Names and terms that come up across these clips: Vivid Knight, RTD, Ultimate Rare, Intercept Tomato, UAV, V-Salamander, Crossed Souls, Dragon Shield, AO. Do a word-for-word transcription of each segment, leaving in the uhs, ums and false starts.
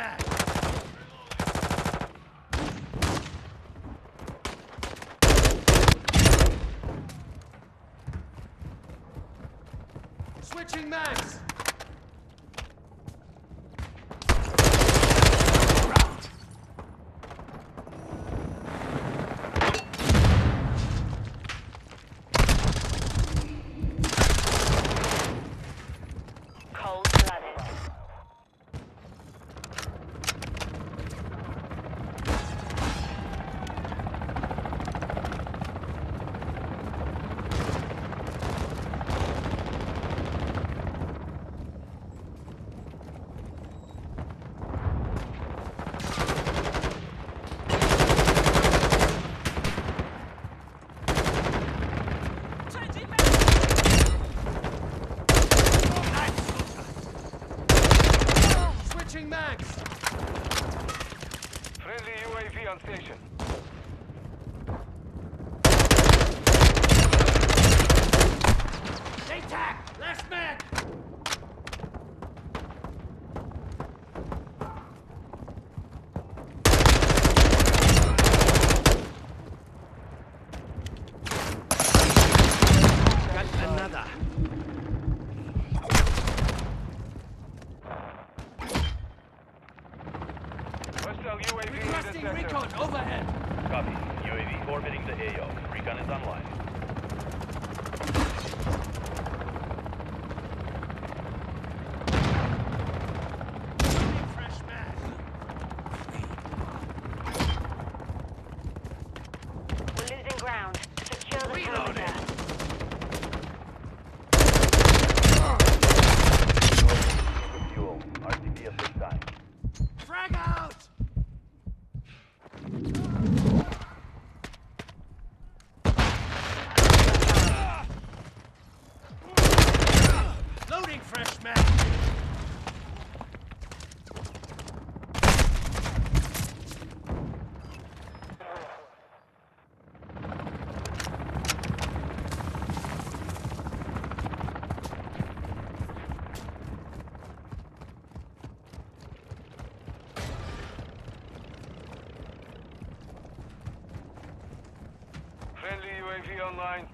back. Switching mags. Max. Friendly U A V on station. They tack! Last man! Got another. U A V requesting recon overhead. Copy. U A V orbiting the A O. Recon is online. Fresh match. We're losing ground. Secure the perimeter. Fuel. R T D at this time. Frag out! Loading fresh mag. Friendly U A V online.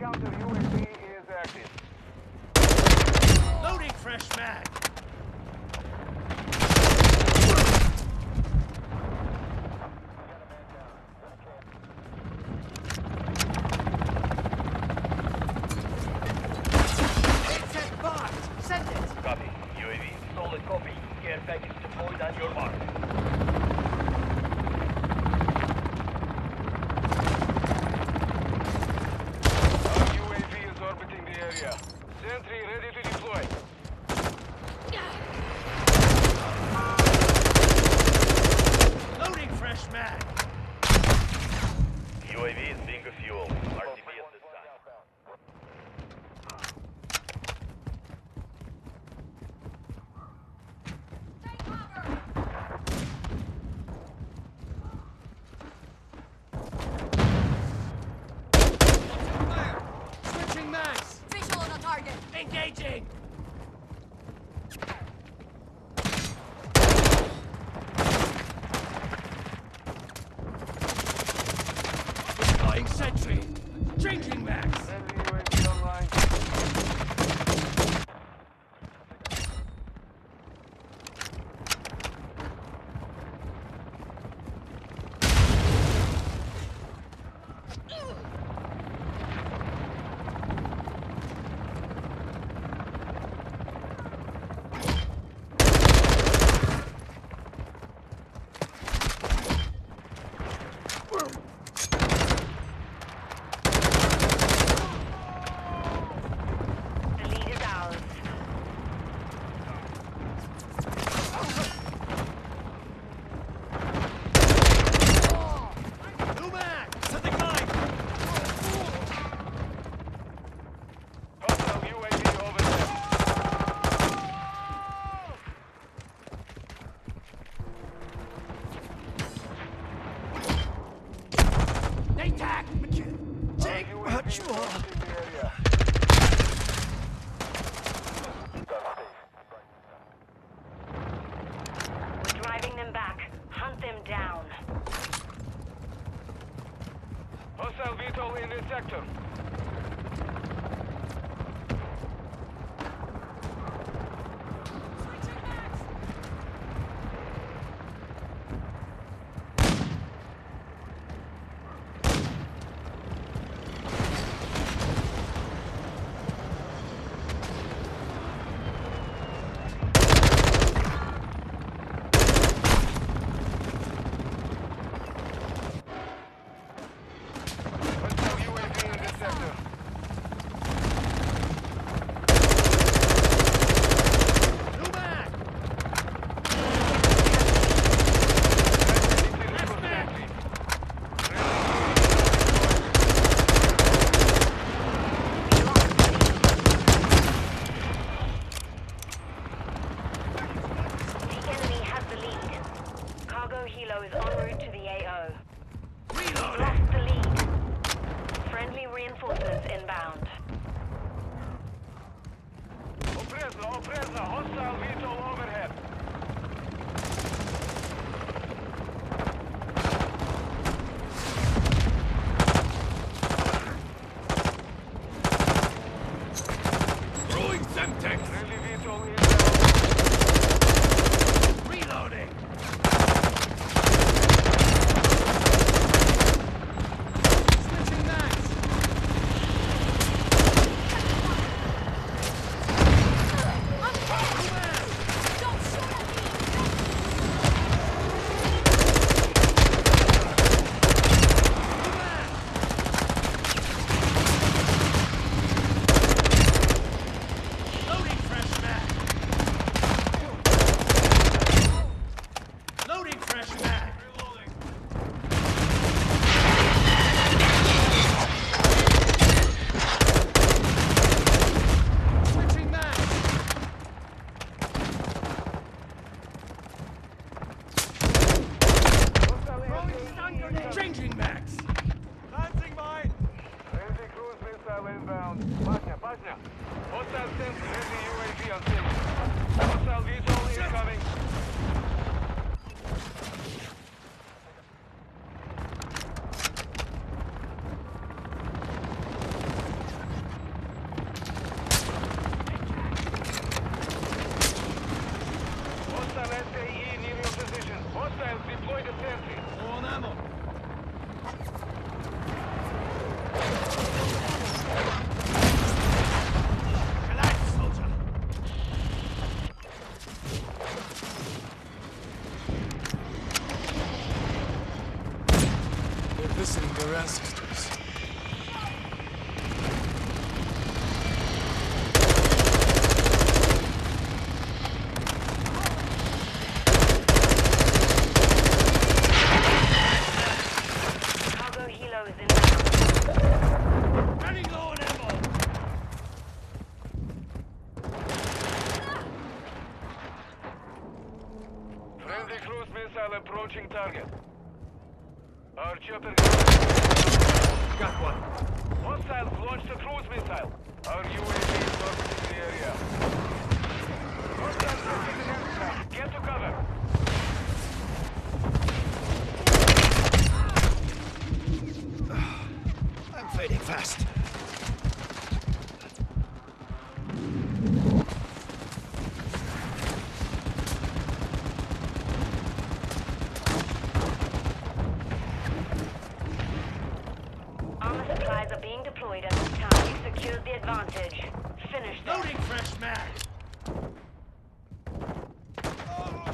Counter U A V is active. Loading fresh mag. Headset box. Send it. Copy. U A V. Solid copy. Care package deployed on your mark. Sentry ready to deploy. Loading fresh mag. U A V is being refueled. R T D at this time. Take cover. Fire. Switching mags. Target. Engaging! Flying sentry! Changing max. Approaching target. Our chopper got one. Hostiles launched a cruise missile. Our U A V is orbiting the area. Hostiles taking the aircraft. Get to cover. I'm fading fast. destroyed at the time. You secured the advantage. Finish that. Loading fresh mag. Oh.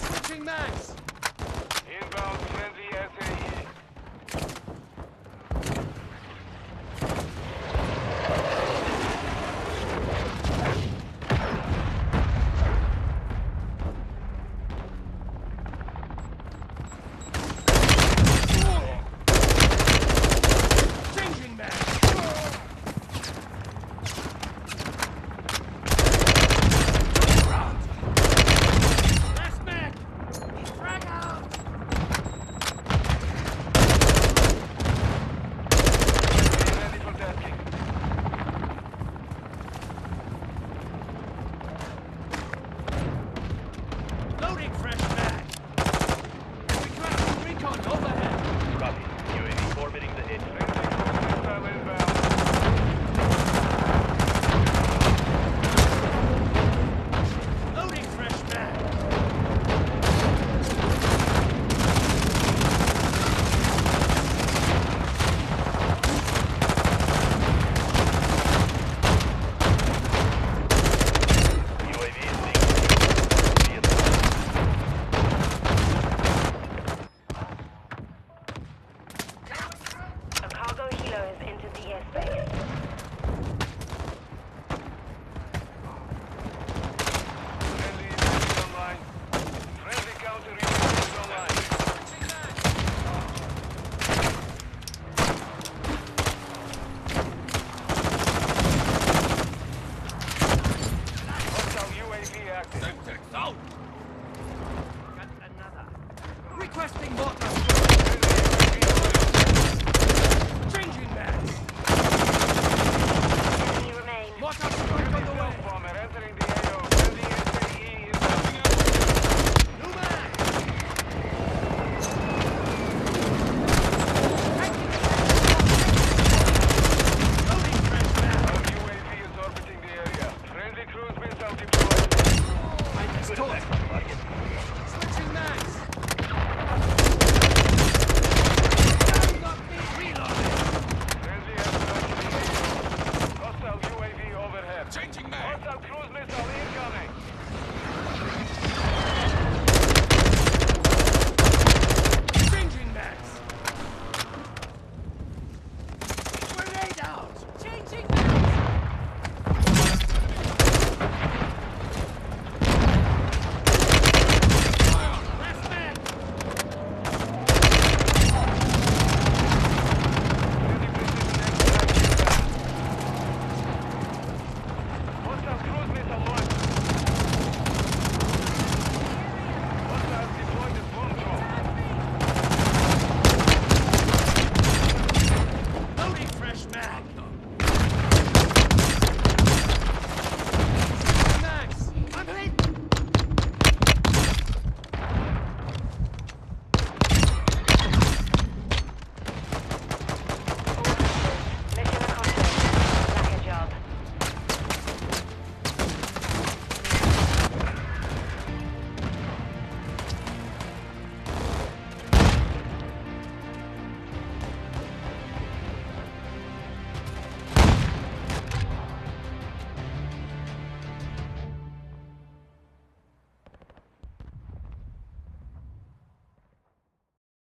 Switching mags. Inbound frenzy S A E. Out. Got another. Requesting more.